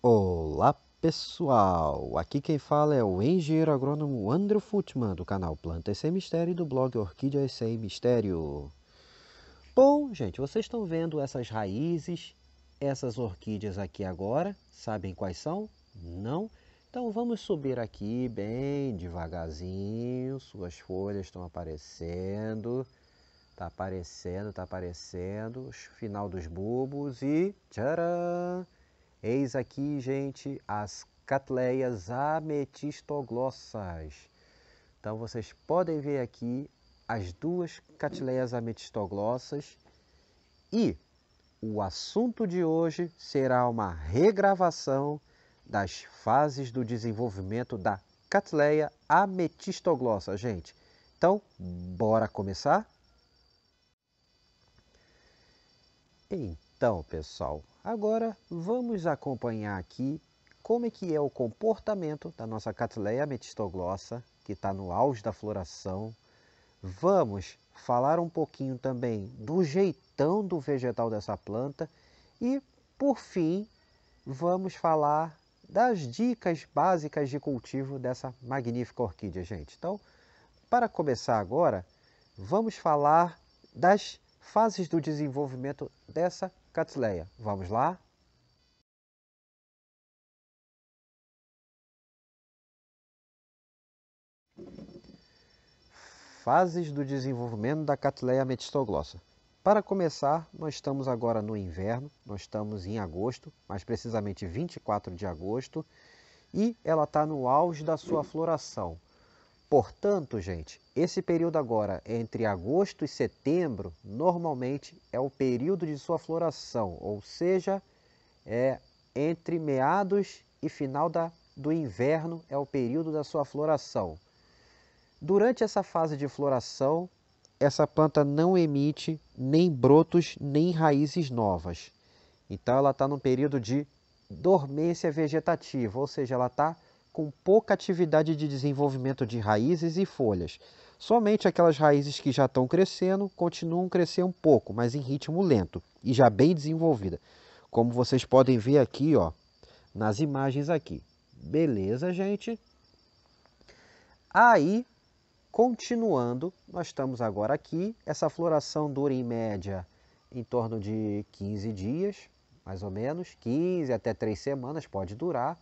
Olá pessoal, aqui quem fala é o engenheiro agrônomo Andrew Futman do canal Plantas Sem Mistério e do blog Orquídeas Sem Mistério. Bom gente, vocês estão vendo essas raízes, essas orquídeas aqui agora, sabem quais são? Não? Então vamos subir aqui bem devagarzinho, suas folhas estão aparecendo, tá aparecendo, final dos bulbos e tcharam! Eis aqui, gente, as catleias ametistoglossas. Então, vocês podem ver aqui as duas catleias ametistoglossas. E o assunto de hoje será uma regravação das fases do desenvolvimento da catleia ametistoglossa, gente. Então, bora começar? Então, pessoal, agora vamos acompanhar aqui como é que é o comportamento da nossa catleia ametistoglossa, que está no auge da floração. Vamos falar um pouquinho também do jeitão do vegetal dessa planta e, por fim, vamos falar das dicas básicas de cultivo dessa magnífica orquídea, gente. Então, para começar agora, vamos falar das fases do desenvolvimento dessa catleia. Vamos lá? Fases do desenvolvimento da catleia ametistoglossa. Para começar, nós estamos agora no inverno, nós estamos em agosto, mais precisamente 24 de agosto, e ela está no auge da sua floração. Portanto, gente, esse período agora entre agosto e setembro, normalmente é o período de sua floração, ou seja, é entre meados e final do inverno é o período da sua floração. Durante essa fase de floração, essa planta não emite nem brotos nem raízes novas. Então ela está num período de dormência vegetativa, ou seja, ela está com pouca atividade de desenvolvimento de raízes e folhas. Somente aquelas raízes que já estão crescendo, continuam a crescer um pouco, mas em ritmo lento e já bem desenvolvida. Como vocês podem ver aqui, ó, nas imagens aqui. Beleza, gente? Aí, continuando, nós estamos agora aqui. Essa floração dura em média em torno de 15 dias, mais ou menos. 15 até 3 semanas pode durar.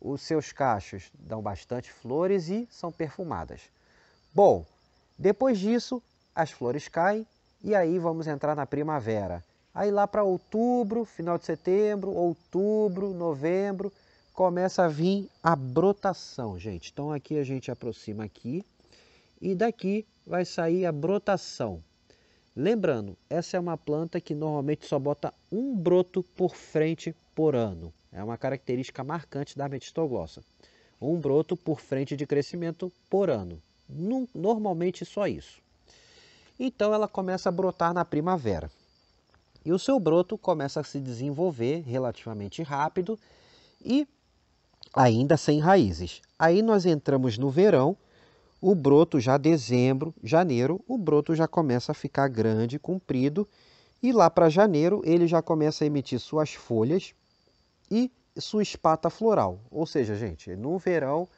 Os seus cachos dão bastante flores e são perfumadas. Bom, depois disso, as flores caem e aí vamos entrar na primavera. Aí lá para outubro, final de setembro, outubro, novembro, começa a vir a brotação, gente. Então aqui a gente aproxima aqui e daqui vai sair a brotação. Lembrando, essa é uma planta que normalmente só bota um broto por frente por ano. É uma característica marcante da ametistoglossa. Um broto por frente de crescimento por ano. Normalmente só isso. Então ela começa a brotar na primavera. E o seu broto começa a se desenvolver relativamente rápido e ainda sem raízes. Aí nós entramos no verão, o broto já dezembro, janeiro, o broto já começa a ficar grande, comprido. E lá para janeiro ele já começa a emitir suas folhas e sua espata floral, ou seja, gente, no verão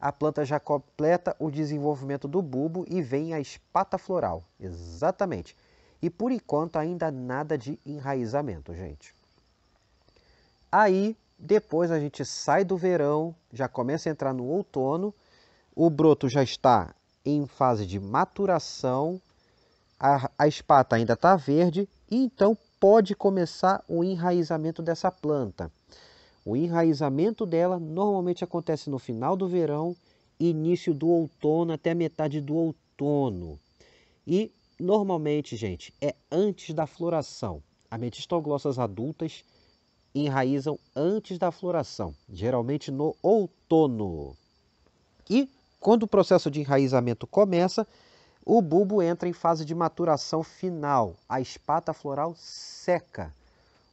a planta já completa o desenvolvimento do bulbo e vem a espata floral, exatamente. E por enquanto ainda nada de enraizamento, gente. Aí depois a gente sai do verão, já começa a entrar no outono, o broto já está em fase de maturação, a espata ainda está verde e então pode começar o enraizamento dessa planta. O enraizamento dela normalmente acontece no final do verão, início do outono até metade do outono. E normalmente, gente, é antes da floração. Ametistoglossas adultas enraizam antes da floração, geralmente no outono. E quando o processo de enraizamento começa, o bulbo entra em fase de maturação final. A espata floral seca.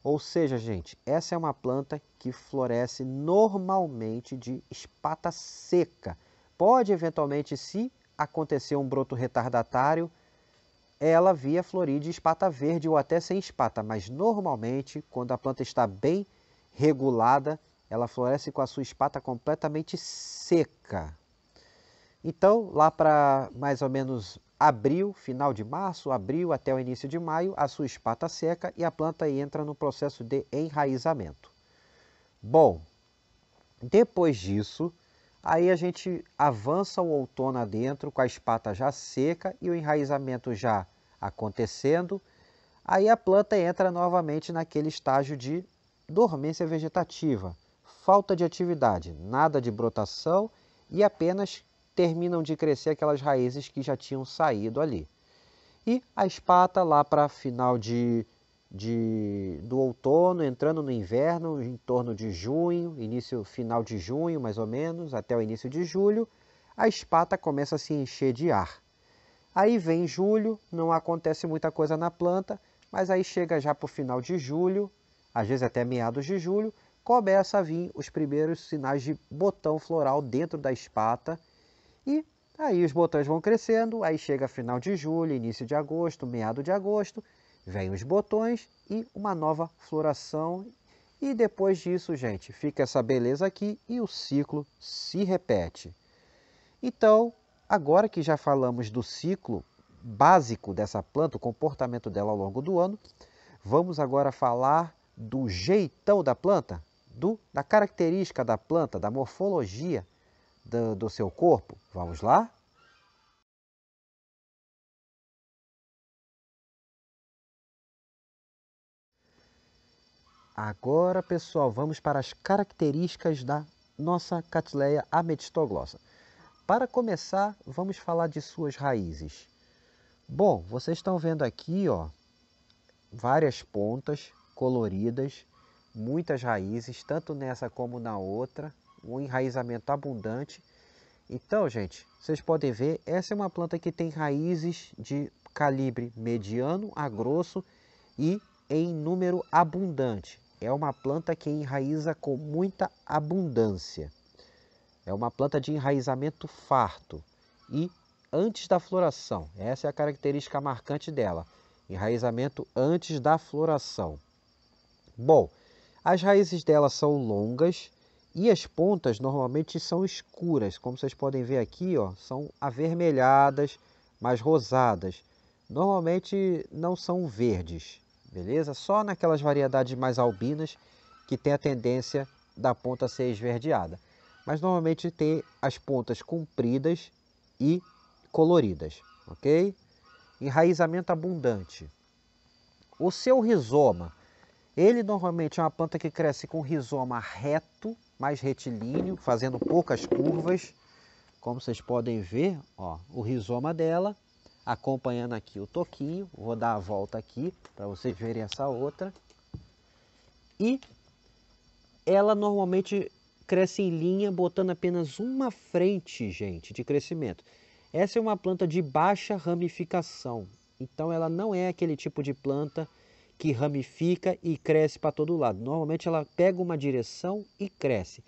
Ou seja, gente, essa é uma planta que floresce normalmente de espata seca. Pode, eventualmente, se acontecer um broto retardatário, ela via florir de espata verde ou até sem espata. Mas, normalmente, quando a planta está bem regulada, Ela floresce com a sua espata completamente seca. Então, lá para mais ou menos abril, final de março, abril até o início de maio, a sua espata seca e a planta entra no processo de enraizamento. Bom, depois disso, aí a gente avança o outono adentro com a espata já seca e o enraizamento já acontecendo. Aí a planta entra novamente naquele estágio de dormência vegetativa, falta de atividade, nada de brotação e apenas terminam de crescer aquelas raízes que já tinham saído ali. E a espata lá para final do outono, entrando no inverno, em torno de junho, final de junho mais ou menos, até o início de julho, a espata começa a se encher de ar. Aí vem julho, não acontece muita coisa na planta, mas aí chega já para o final de julho, às vezes até meados de julho, começa a vir os primeiros sinais de botão floral dentro da espata. E aí os botões vão crescendo, aí chega final de julho, início de agosto, meado de agosto, vem os botões e uma nova floração. E depois disso, gente, fica essa beleza aqui e o ciclo se repete. Então, agora que já falamos do ciclo básico dessa planta, o comportamento dela ao longo do ano, vamos agora falar do jeitão da planta, da característica da planta, da morfologia do seu corpo. Vamos lá? Agora, pessoal, vamos para as características da nossa Cattleya ametistoglossa. Para começar, vamos falar de suas raízes. Bom, vocês estão vendo aqui, ó, várias pontas coloridas, muitas raízes, tanto nessa como na outra. Um enraizamento abundante. Então, gente, vocês podem ver, essa é uma planta que tem raízes de calibre mediano a grosso e em número abundante. É uma planta que enraiza com muita abundância. É uma planta de enraizamento farto e antes da floração. Essa é a característica marcante dela, enraizamento antes da floração. Bom, as raízes dela são longas e as pontas normalmente são escuras, como vocês podem ver aqui, ó, são avermelhadas, mais rosadas. Normalmente não são verdes, beleza? Só naquelas variedades mais albinas que tem a tendência da ponta ser esverdeada. Mas normalmente tem as pontas compridas e coloridas, ok? Enraizamento abundante. O seu rizoma, ele normalmente é uma planta que cresce com rizoma reto, mais retilíneo, fazendo poucas curvas, como vocês podem ver, ó, o rizoma dela, acompanhando aqui o toquinho. Vou dar a volta aqui para vocês verem essa outra. E ela normalmente cresce em linha, botando apenas uma frente, gente, de crescimento. Essa é uma planta de baixa ramificação, então ela não é aquele tipo de planta que ramifica e cresce para todo lado. Normalmente ela pega uma direção e cresce.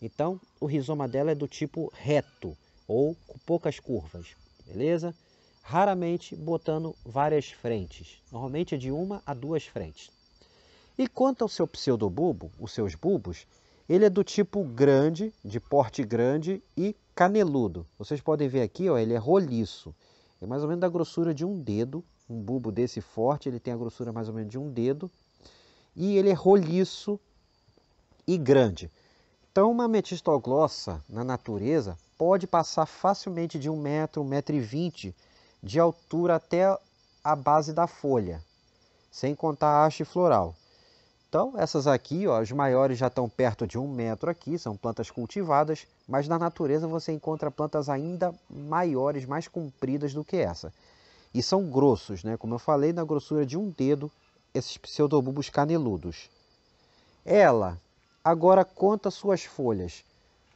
Então o rizoma dela é do tipo reto ou com poucas curvas, beleza? Raramente botando várias frentes, normalmente é de 1 a 2 frentes. E quanto ao seu pseudobulbo, os seus bulbos, ele é do tipo grande, de porte grande e caneludo. Vocês podem ver aqui, ó, ele é roliço, é mais ou menos da grossura de um dedo. Um bulbo desse forte, ele tem a grossura mais ou menos de um dedo e ele é roliço e grande. Então uma ametistoglossa na natureza pode passar facilmente de 1 metro, 1,20 m de altura até a base da folha, sem contar a haste floral. Então essas aqui, ó, as maiores já estão perto de 1 metro aqui, são plantas cultivadas, mas na natureza você encontra plantas ainda maiores, mais compridas do que essa. E são grossos, né? Como eu falei, na grossura de um dedo, esses pseudobulbos caneludos. Ela, agora conta suas folhas.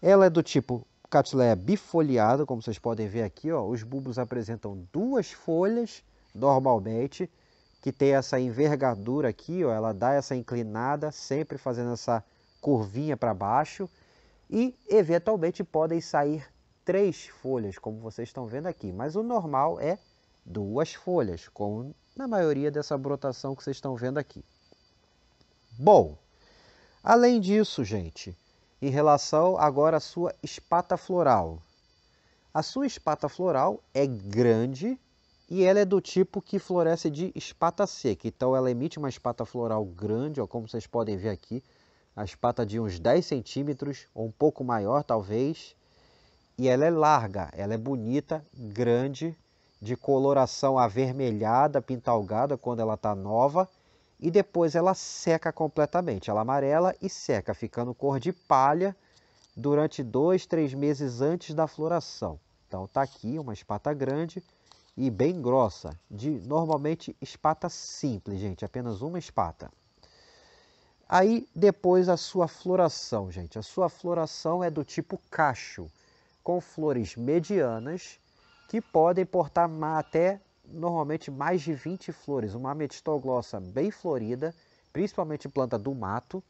Ela é do tipo Cattleya bifoliada, como vocês podem ver aqui, ó, os bulbos apresentam 2 folhas, normalmente, que tem essa envergadura aqui, ó, ela dá essa inclinada, sempre fazendo essa curvinha para baixo, e eventualmente podem sair 3 folhas, como vocês estão vendo aqui, mas o normal é 2 folhas, como na maioria dessa brotação que vocês estão vendo aqui. Bom, além disso, gente, em relação agora à sua espata floral. A sua espata floral é grande e ela é do tipo que floresce de espata seca. Então ela emite uma espata floral grande, ó, como vocês podem ver aqui, a espata de uns 10 centímetros, ou um pouco maior talvez. E ela é larga, ela é bonita, grande, de coloração avermelhada, pintalgada quando ela está nova. E depois ela seca completamente, ela amarela e seca, ficando cor de palha durante 2, 3 meses antes da floração. Então tá aqui uma espata grande e bem grossa, de normalmente espata simples, gente, apenas uma espata. Aí depois a sua floração, gente, a sua floração é do tipo cacho, com flores medianas que podem portar até normalmente mais de 20 flores, uma ametistoglossa bem florida, principalmente planta do mato,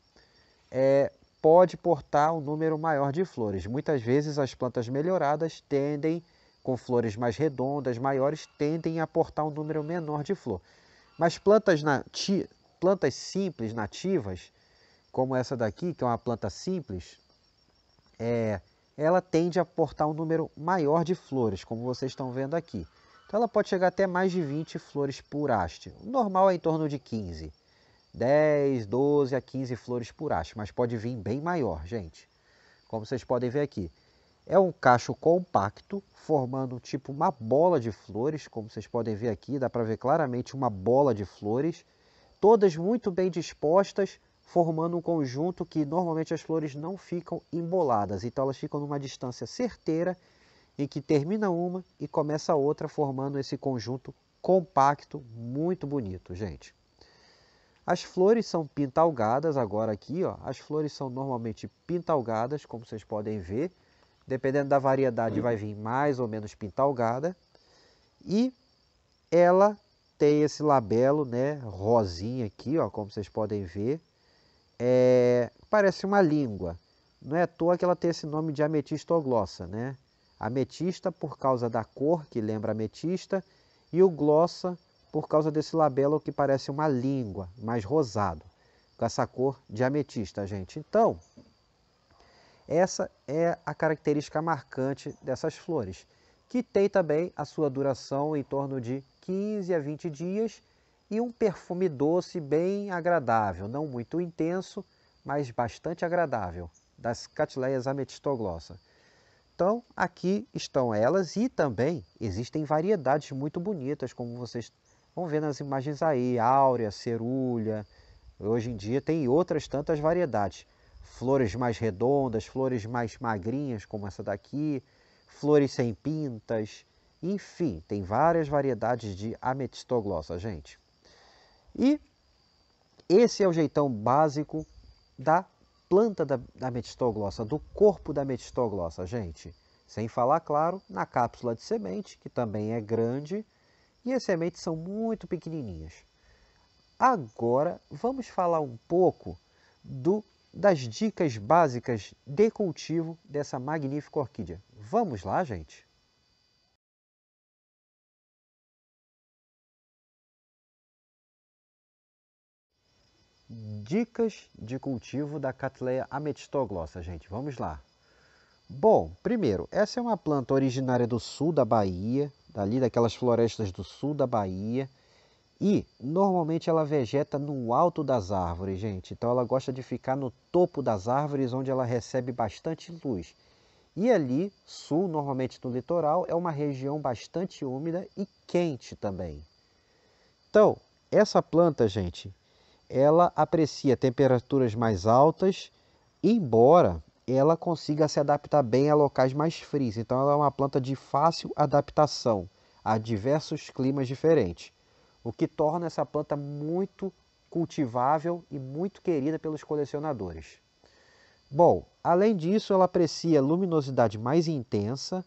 pode portar um número maior de flores. Muitas vezes as plantas melhoradas tendem, com flores mais redondas, maiores, tendem a portar um número menor de flor. Mas plantas simples, nativas, como essa daqui, que é uma planta simples, ela tende a portar um número maior de flores, como vocês estão vendo aqui. Então ela pode chegar até mais de 20 flores por haste. O normal é em torno de 15. 10, 12 a 15 flores por haste, mas pode vir bem maior, gente. Como vocês podem ver aqui. É um cacho compacto, formando tipo uma bola de flores, como vocês podem ver aqui. Dá para ver claramente uma bola de flores. Todas muito bem dispostas, formando um conjunto que normalmente as flores não ficam emboladas. Então elas ficam numa distância certeira, em que termina uma e começa a outra, formando esse conjunto compacto, muito bonito, gente. As flores são pintalgadas, agora aqui, ó, as flores são normalmente pintalgadas, como vocês podem ver. Dependendo da variedade, vai vir mais ou menos pintalgada. E ela tem esse labelo, né, rosinha aqui, ó, como vocês podem ver. Parece uma língua. Não é à toa que ela tem esse nome de ametistoglossa, né? Ametista por causa da cor, que lembra ametista, e o glossa por causa desse labelo que parece uma língua, mais rosado, com essa cor de ametista, gente. Então, essa é a característica marcante dessas flores, que tem também a sua duração em torno de 15 a 20 dias e um perfume doce bem agradável, não muito intenso, mas bastante agradável, das Cattleyas ametistoglossa. Então, aqui estão elas e também existem variedades muito bonitas, como vocês vão ver nas imagens aí, áurea, cerúlea. Hoje em dia tem outras tantas variedades. Flores mais redondas, flores mais magrinhas, como essa daqui, flores sem pintas, enfim, tem várias variedades de ametistoglossa, gente. E esse é o jeitão básico da planta da ametistoglossa, do corpo da ametistoglossa, gente. Sem falar, claro, na cápsula de semente, que também é grande, e as sementes são muito pequenininhas. Agora, vamos falar um pouco das dicas básicas de cultivo dessa magnífica orquídea. Vamos lá, gente? Dicas de cultivo da Cattleya ametistoglossa, gente. Vamos lá. Bom, primeiro, essa é uma planta originária do sul da Bahia, dali daquelas florestas do sul da Bahia, e normalmente ela vegeta no alto das árvores, gente. Então ela gosta de ficar no topo das árvores, onde ela recebe bastante luz. E ali, sul, normalmente no litoral, é uma região bastante úmida e quente também. Então, essa planta, gente, ela aprecia temperaturas mais altas, embora ela consiga se adaptar bem a locais mais frios. Então ela é uma planta de fácil adaptação a diversos climas diferentes, o que torna essa planta muito cultivável e muito querida pelos colecionadores. Bom, além disso, ela aprecia luminosidade mais intensa,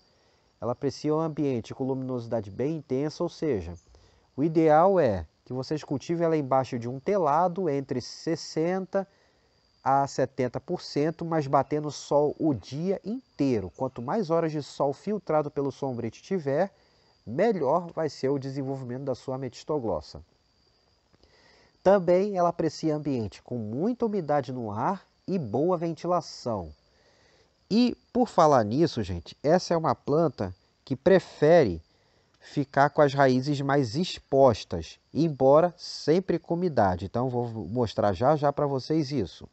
ela aprecia um ambiente com luminosidade bem intensa, ou seja, o ideal é que vocês cultivem ela embaixo de um telado, entre 60% a 70%, mas batendo sol o dia inteiro. Quanto mais horas de sol filtrado pelo sombrite tiver, melhor vai ser o desenvolvimento da sua ametistoglossa. Também ela aprecia ambiente com muita umidade no ar e boa ventilação. E por falar nisso, gente, essa é uma planta que prefere ficar com as raízes mais expostas, embora sempre com umidade. Então vou mostrar já para vocês isso.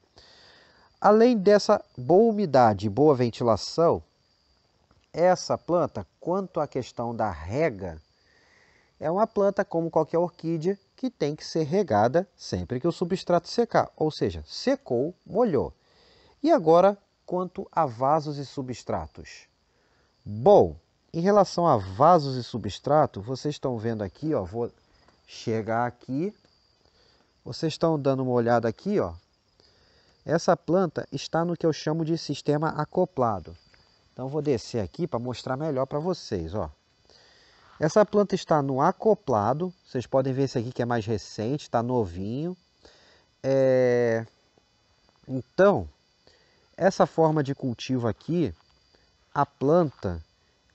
Além dessa boa umidade e boa ventilação, essa planta, quanto à questão da rega, é uma planta como qualquer orquídea que tem que ser regada sempre que o substrato secar, ou seja, secou, molhou. E agora, quanto a vasos e substratos. Bom, em relação a vasos e substrato, vocês estão vendo aqui, ó, vou chegar aqui, vocês estão dando uma olhada aqui, ó. Essa planta está no que eu chamo de sistema acoplado. Então vou descer aqui para mostrar melhor para vocês, ó. Essa planta está no acoplado, vocês podem ver esse aqui que é mais recente, está novinho. Então, essa forma de cultivo aqui, a planta,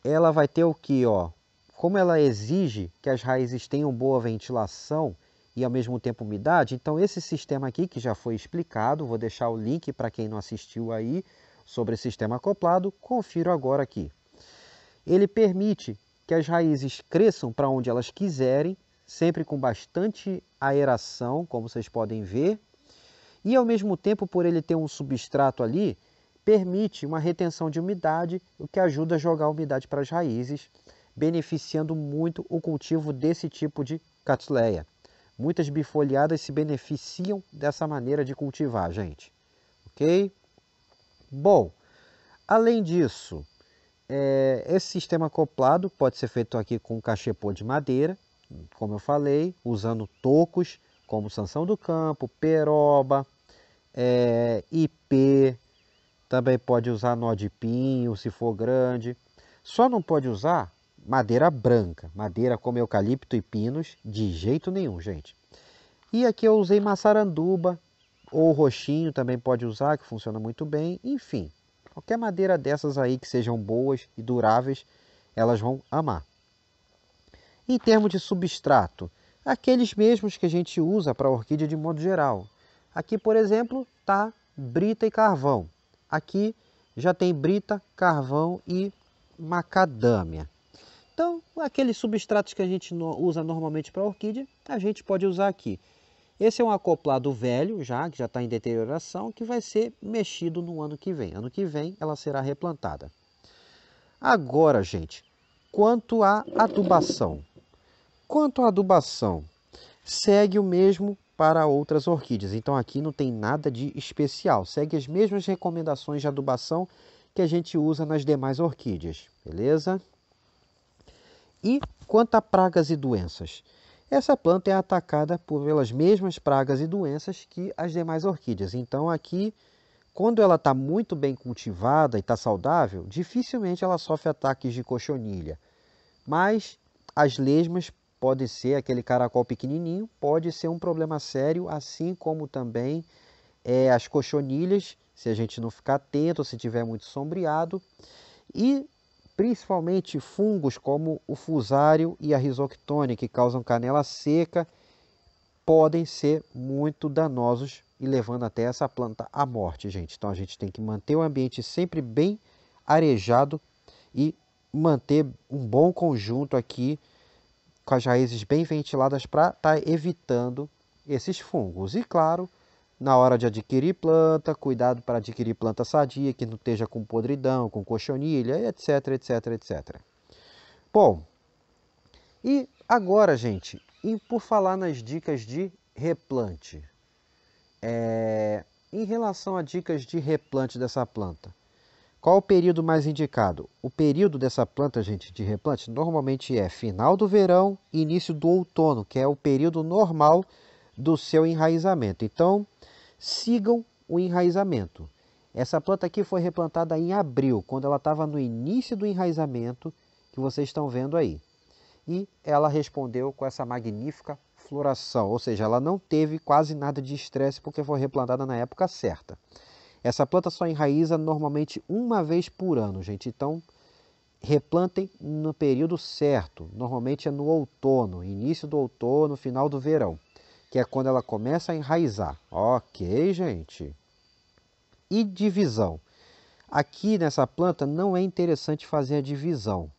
ela vai ter o que, ó? Como ela exige que as raízes tenham boa ventilação e ao mesmo tempo umidade, então esse sistema aqui que já foi explicado, vou deixar o link para quem não assistiu aí sobre sistema acoplado, confiro agora aqui. Ele permite que as raízes cresçam para onde elas quiserem, sempre com bastante aeração, como vocês podem ver, e ao mesmo tempo, por ele ter um substrato ali, permite uma retenção de umidade, o que ajuda a jogar a umidade para as raízes, beneficiando muito o cultivo desse tipo de Cattleya. Muitas bifoliadas se beneficiam dessa maneira de cultivar, gente. Ok? Bom, além disso, esse sistema acoplado pode ser feito aqui com cachepô de madeira, como eu falei, usando tocos como Sansão do Campo, peroba, ipê. Também pode usar nó de pinho, se for grande. Só não pode usar madeira branca, madeira como eucalipto e pinos, de jeito nenhum, gente. E aqui eu usei maçaranduba, ou roxinho também pode usar, que funciona muito bem. Enfim, qualquer madeira dessas aí que sejam boas e duráveis, elas vão amar. Em termos de substrato, aqueles mesmos que a gente usa para a orquídea de modo geral. Aqui, por exemplo, tá brita e carvão. Aqui já tem brita, carvão e macadâmia. Então, aqueles substratos que a gente usa normalmente para a orquídea, a gente pode usar aqui. Esse é um acoplado velho, já que já está em deterioração, que vai ser mexido no ano que vem. Ano que vem ela será replantada. Agora, gente, quanto à adubação. Quanto à adubação, segue o mesmo para outras orquídeas. Então aqui não tem nada de especial. Segue as mesmas recomendações de adubação que a gente usa nas demais orquídeas, beleza? E quanto a pragas e doenças? Essa planta é atacada pelas mesmas pragas e doenças que as demais orquídeas. Então aqui, quando ela está muito bem cultivada e está saudável, dificilmente ela sofre ataques de cochonilha. Mas as lesmas podem ser aquele caracol pequenininho, pode ser um problema sério, assim como também as cochonilhas, se a gente não ficar atento, se tiver muito sombreado. E principalmente fungos como o fusário e a rhizoctônia, que causam canela seca, podem ser muito danosos e levando até essa planta à morte, gente. Então a gente tem que manter o ambiente sempre bem arejado e manter um bom conjunto aqui, com as raízes bem ventiladas para estar evitando esses fungos. E claro, na hora de adquirir planta, cuidado para adquirir planta sadia, que não esteja com podridão, com cochonilha, etc, etc, etc. Bom, e agora, gente, e por falar nas dicas de replante. Em relação a dicas de replante dessa planta, qual o período mais indicado? O período dessa planta, gente, de replante, normalmente é final do verão e início do outono, que é o período normal do seu enraizamento. Então, sigam o enraizamento. Essa planta aqui foi replantada em abril, quando ela estava no início do enraizamento, que vocês estão vendo aí. E ela respondeu com essa magnífica floração, ou seja, ela não teve quase nada de estresse, porque foi replantada na época certa. Essa planta só enraiza normalmente uma vez por ano, gente. Então, replantem no período certo. Normalmente é no outono, início do outono, final do verão, que é quando ela começa a enraizar. Ok, gente? E divisão. Aqui nessa planta não é interessante fazer a divisão,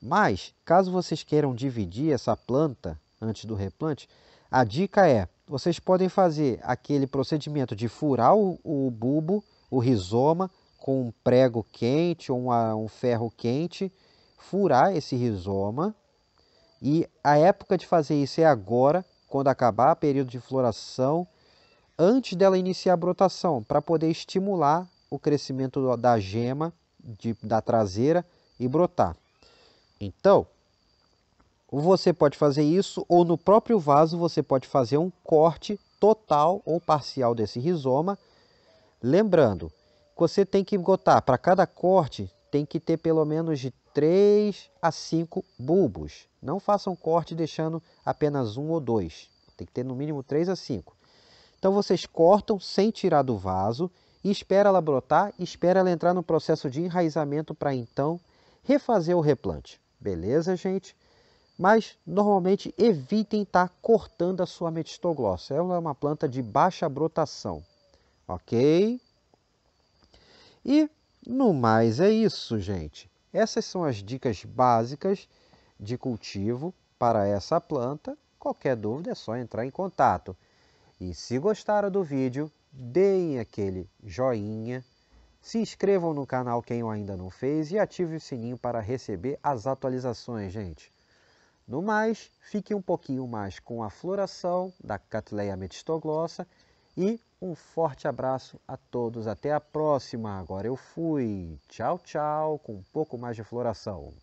mas caso vocês queiram dividir essa planta antes do replante, a dica é, vocês podem fazer aquele procedimento de furar o bulbo, o rizoma, com um prego quente ou um ferro quente, furar esse rizoma, e a época de fazer isso é agora, quando acabar o período de floração, antes dela iniciar a brotação, para poder estimular o crescimento da gema, da traseira e brotar. Então, você pode fazer isso, ou no próprio vaso você pode fazer um corte total ou parcial desse rizoma. Lembrando, você tem que botar, para cada corte, tem que ter pelo menos de 3 a 5 bulbos. Não façam corte deixando apenas um ou dois. Tem que ter no mínimo 3 a 5. Então vocês cortam sem tirar do vaso e espera ela brotar, espera ela entrar no processo de enraizamento para então refazer o replante. Beleza, gente? Mas normalmente evitem estar cortando a sua metisoglossa. Ela é uma planta de baixa brotação, ok? E no mais é isso, gente. Essas são as dicas básicas de cultivo para essa planta. Qualquer dúvida é só entrar em contato. E se gostaram do vídeo, deem aquele joinha, se inscrevam no canal quem ainda não fez e ative o sininho para receber as atualizações, gente. No mais, fique um pouquinho mais com a floração da Cattleya metisoglossa e um forte abraço a todos. Até a próxima. Agora eu fui. Tchau, tchau, com um pouco mais de floração.